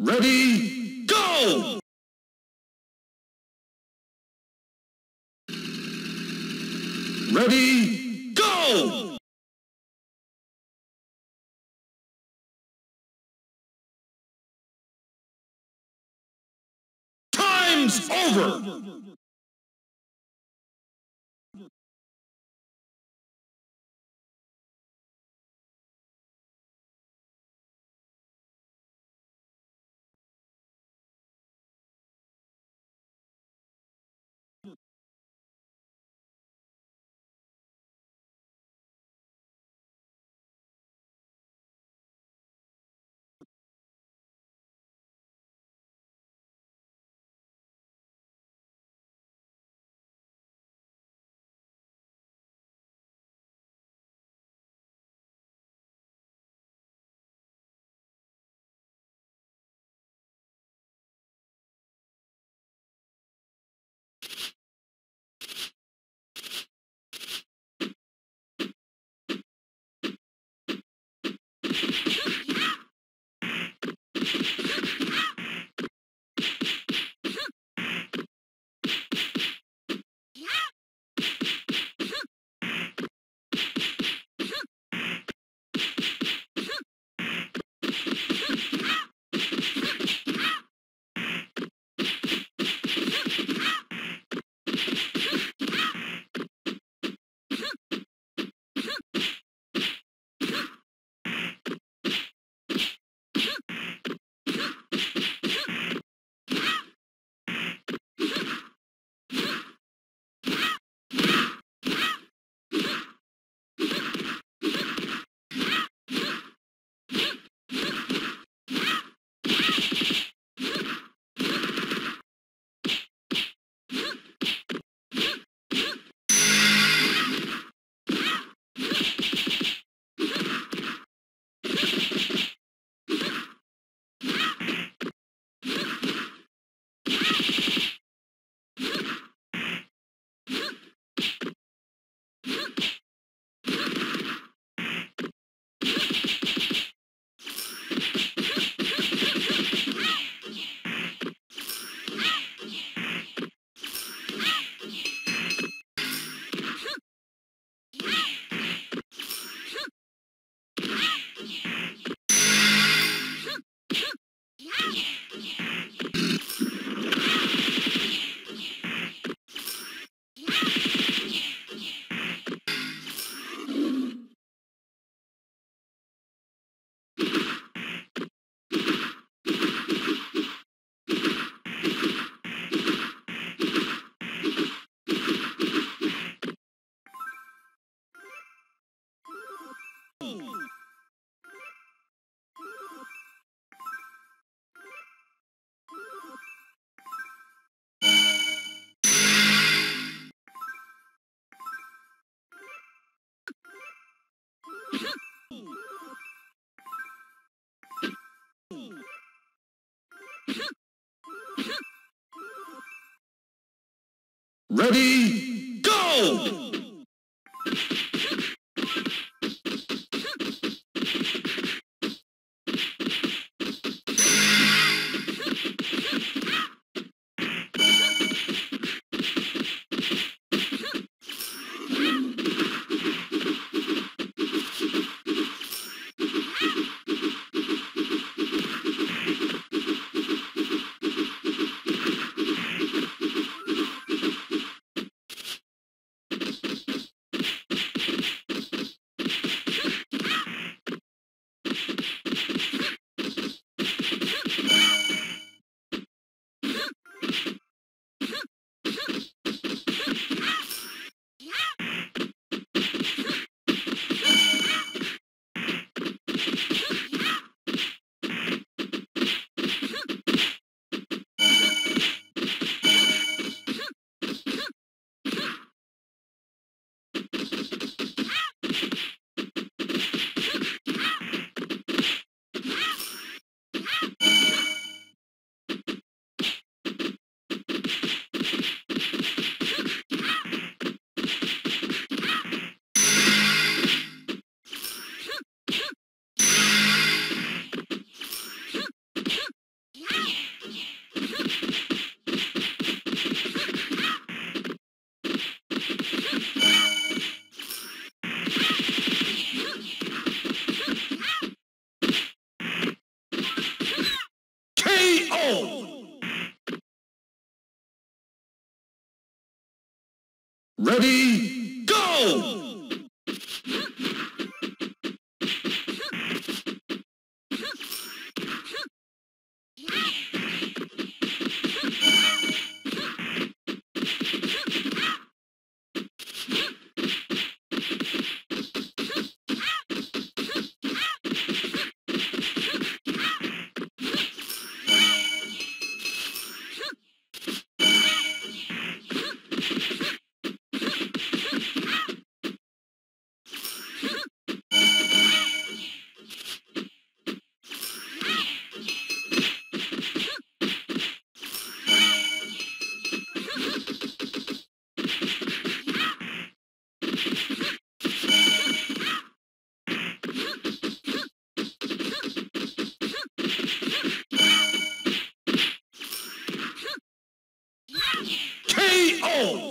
Ready, go! Ready, go! Time's over! Ready, go! Ready, go! Oh!